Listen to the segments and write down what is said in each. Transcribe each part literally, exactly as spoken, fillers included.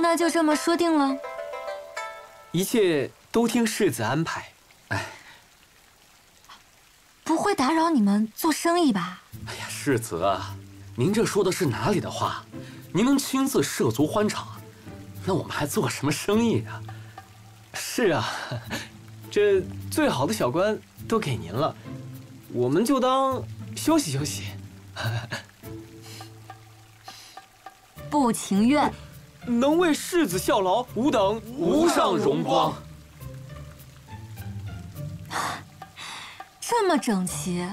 那就这么说定了。一切都听世子安排。哎，不会打扰你们做生意吧？哎呀，世子啊，您这说的是哪里的话？您能亲自涉足欢场，那我们还做什么生意啊？是啊，这最好的小关都给您了，我们就当休息休息。 不情愿，能为世子效劳，吾等无上荣光。这么整齐，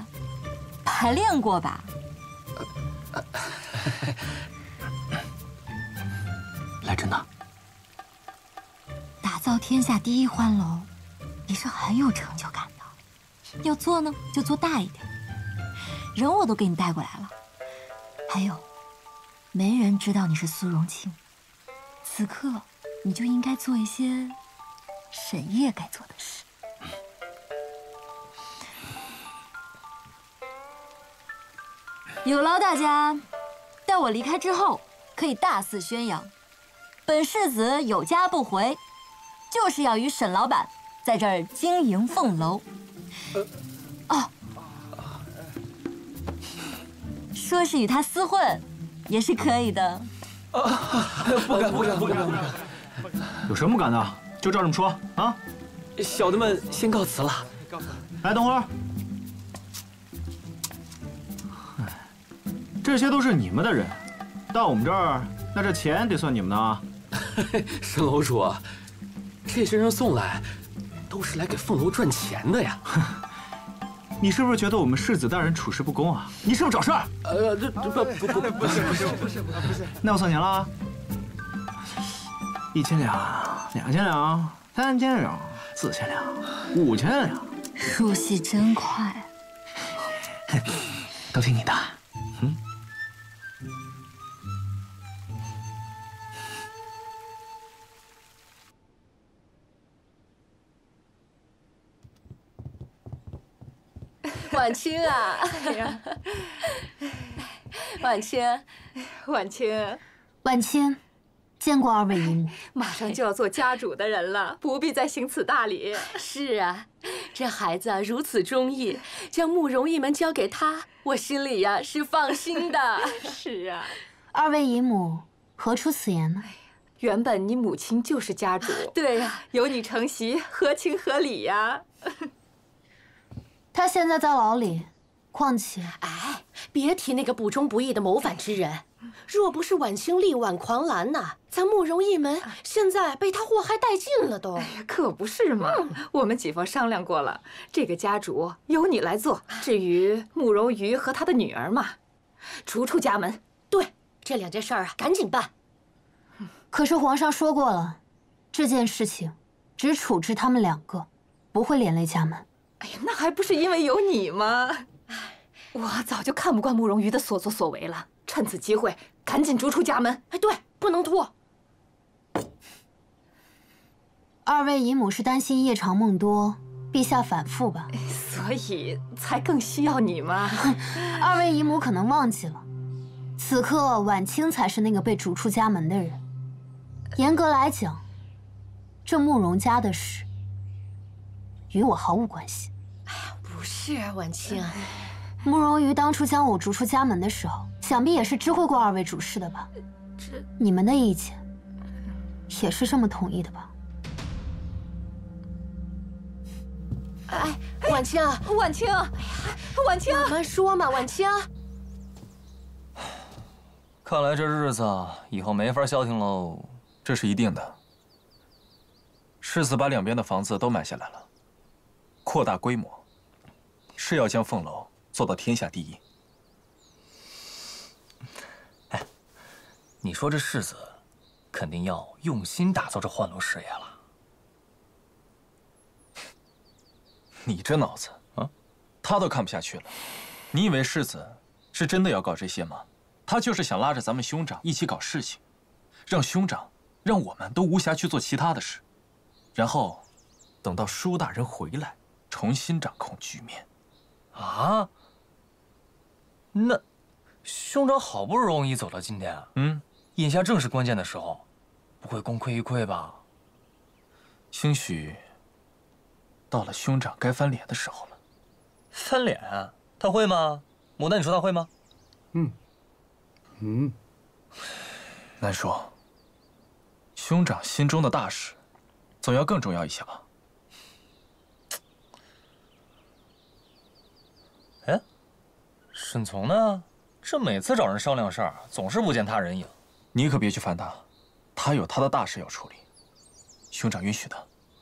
排练过吧？来真的。打造天下第一欢楼，你是很有成就感的。要做呢，就做大一点。人我都给你带过来了，还有。 没人知道你是苏荣庆，此刻你就应该做一些沈夜该做的事。有劳大家，待我离开之后，可以大肆宣扬，本世子有家不回，就是要与沈老板在这儿经营凤楼。哦，说是与他私混。 也是可以的，不敢不敢不敢不敢，有什么不敢的？就照这么说啊！小的们先告辞了。哎，等会儿，这些都是你们的人，到我们这儿，那这钱得算你们的啊！沈楼主，这些人送来，都是来给凤楼赚钱的呀。 你是不是觉得我们世子大人处事不公啊？你是不是找事儿？呃，这不不不不是不是不是不是，那我算钱了啊！一千两，两千两，三千两，四千两，五千两，入戏真快，都听你的。嗯，婉清啊，婉清，婉清，婉清，见过二位姨母。马上就要做家主的人了，不必再行此大礼。是啊，这孩子啊如此忠义，将慕容一门交给他，我心里呀、啊、是放心的。是啊，二位姨母何出此言呢？原本你母亲就是家主，对呀、啊，有你承袭，合情合理呀、啊。 他现在在牢里，况且……哎，别提那个不忠不义的谋反之人，若不是婉清力挽狂澜呐、啊，咱慕容一门现在被他祸害殆尽了都。哎呀，可不是嘛！嗯、我们几方商量过了，这个家主由你来做。至于慕容瑜和他的女儿嘛，逐出家门。对，这两件事儿啊，赶紧办。可是皇上说过了，这件事情只处置他们两个，不会连累家门。 哎呀，那还不是因为有你吗？我早就看不惯慕容瑜的所作所为了，趁此机会赶紧逐出家门。哎，对，不能拖。二位姨母是担心夜长梦多，陛下反复吧，所以才更需要你嘛。二位姨母可能忘记了，此刻婉清才是那个被逐出家门的人。严格来讲，这慕容家的事与我毫无关系。 哎呀，不是啊，婉清，慕容瑜当初将我逐出家门的时候，想必也是知会过二位主事的吧？这你们的意见也是这么同意的吧？哎，婉清，婉清，婉清，慢慢说嘛，婉清。看来这日子以后没法消停喽，这是一定的。世子把两边的房子都买下来了。 扩大规模，是要将凤楼做到天下第一。哎，你说这世子肯定要用心打造这幻楼事业了。你这脑子啊，他都看不下去了。你以为世子是真的要搞这些吗？他就是想拉着咱们兄长一起搞事情，让兄长让我们都无暇去做其他的事，然后等到舒大人回来。 重新掌控局面，啊？那兄长好不容易走到今天啊，嗯，眼下正是关键的时候，不会功亏一篑吧？兴许到了兄长该翻脸的时候了。翻脸？他会吗？牡丹，你说他会吗？嗯，嗯，难说。兄长心中的大事，总要更重要一些吧。 哎，沈从呢？这每次找人商量事儿，总是不见他人影。你可别去烦他，他有他的大事要处理。兄长允许他。